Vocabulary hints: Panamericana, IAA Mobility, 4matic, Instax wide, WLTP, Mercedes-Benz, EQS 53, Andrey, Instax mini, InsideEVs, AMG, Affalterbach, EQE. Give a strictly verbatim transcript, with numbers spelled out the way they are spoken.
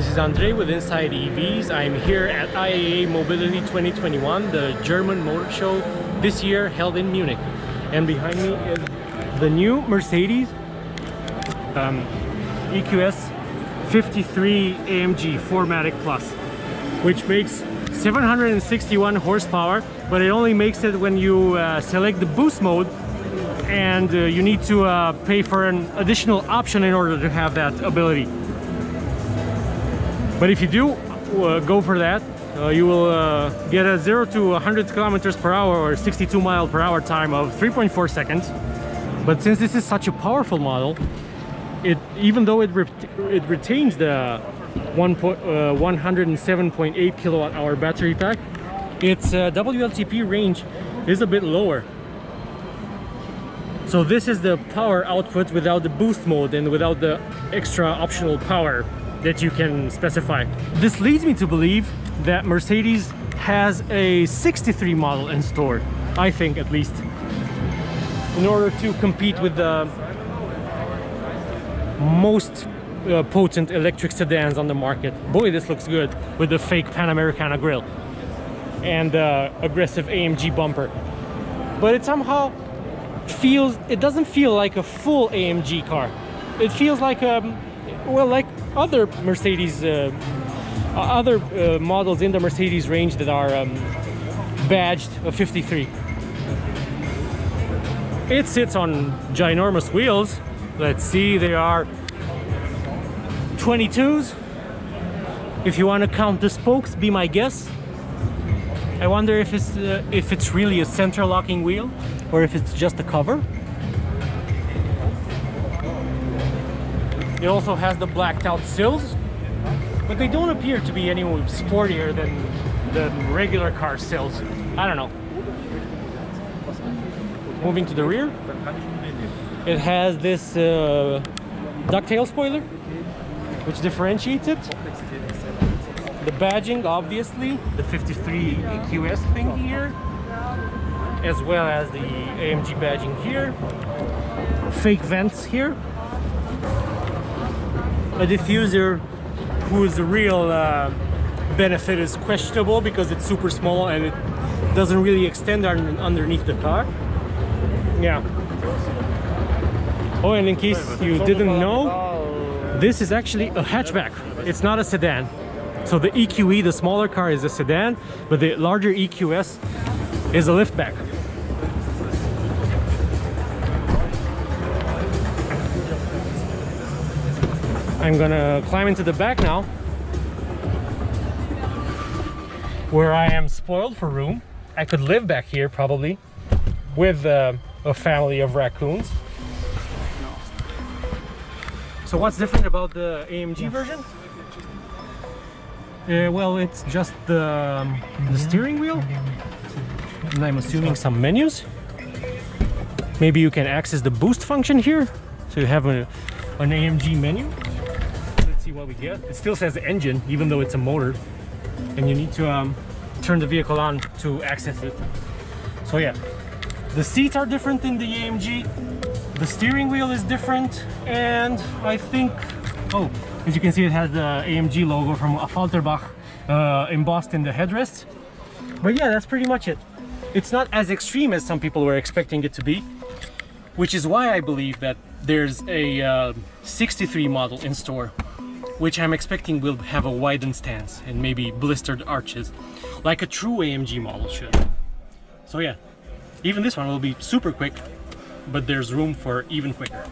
This is Andrey with InsideEVs. I'm here at I A A Mobility twenty twenty-one, the German motor show this year held in Munich. And behind me is the new Mercedes um, E Q S fifty-three A M G four matic Plus, which makes seven hundred sixty-one horsepower, but it only makes it when you uh, select the boost mode, and uh, you need to uh, pay for an additional option in order to have that ability. But if you do uh, go for that, uh, you will uh, get a zero to one hundred kilometers per hour or sixty-two mile per hour time of three point four seconds. But since this is such a powerful model, it even though it, re it retains the one hundred seven point eight kilowatt hour battery pack, its uh, W L T P range is a bit lower. So this is the power output without the boost mode and without the extra optional power that you can specify. This leads me to believe that Mercedes has a sixty-three model in store, I think at least, in order to compete with the most uh, potent electric sedans on the market. Boy, this looks good with the fake Panamericana grille and uh, aggressive A M G bumper. But it somehow feels, it doesn't feel like a full A M G car. It feels like um well like other Mercedes uh, other uh, models in the Mercedes range that are um, badged a fifty-three. It sits on ginormous wheels. Let's see, they are twenty-twos if you want to count the spokes, be my guest. I wonder if it's uh, if it's really a center locking wheel or if it's just a cover. It also has the blacked out sills, but they don't appear to be any sportier than the regular car sills. I don't know. Moving to the rear, it has this uh, ducktail spoiler, which differentiates it. The badging, obviously, the fifty-three E Q S thing here, as well as the A M G badging here, fake vents here, a diffuser whose real uh, benefit is questionable because it's super small and it doesn't really extend un underneath the car. Yeah. Oh, and in case you didn't know, this is actually a hatchback. It's not a sedan. So the E Q E, the smaller car, is a sedan, but the larger E Q S is a liftback. I'm gonna climb into the back now, where I am spoiled for room. I could live back here probably with uh, a family of raccoons. So what's different about the A M G version? Uh, well, it's just the, um, the steering wheel, and I'm assuming some menus. Maybe you can access the boost function here, so you have a, an A M G menu. Let's see what we get. It still says engine, even though it's a motor, and you need to um, turn the vehicle on to access it. So yeah, the seats are different in the A M G, the steering wheel is different, and I think, oh, as you can see, it has the A M G logo from Affalterbach uh, embossed in the headrest. But yeah, that's pretty much it. It's not as extreme as some people were expecting it to be, which is why I believe that there's a uh, sixty-three model in store, which I'm expecting will have a widened stance and maybe blistered arches, like a true A M G model should. So yeah, even this one will be super quick, but there's room for even quicker.